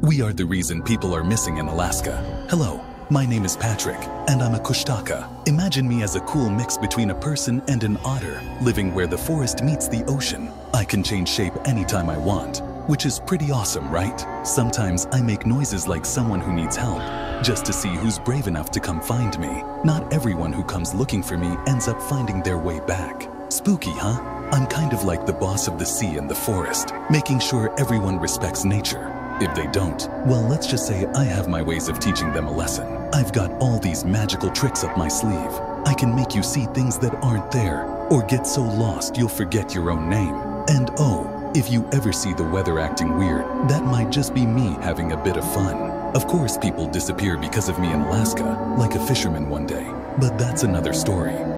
We are the reason people are missing in Alaska. Hello, my name is Patrick, and I'm a Kushtaka. Imagine me as a cool mix between a person and an otter, living where the forest meets the ocean. I can change shape anytime I want, which is pretty awesome, right? Sometimes I make noises like someone who needs help, just to see who's brave enough to come find me. Not everyone who comes looking for me ends up finding their way back. Spooky, huh? I'm kind of like the boss of the sea and the forest, making sure everyone respects nature. If they don't, well, let's just say I have my ways of teaching them a lesson. I've got all these magical tricks up my sleeve. I can make you see things that aren't there, or get so lost you'll forget your own name. And oh, if you ever see the weather acting weird, that might just be me having a bit of fun. Of course, people disappear because of me in Alaska, like a fisherman one day, but that's another story.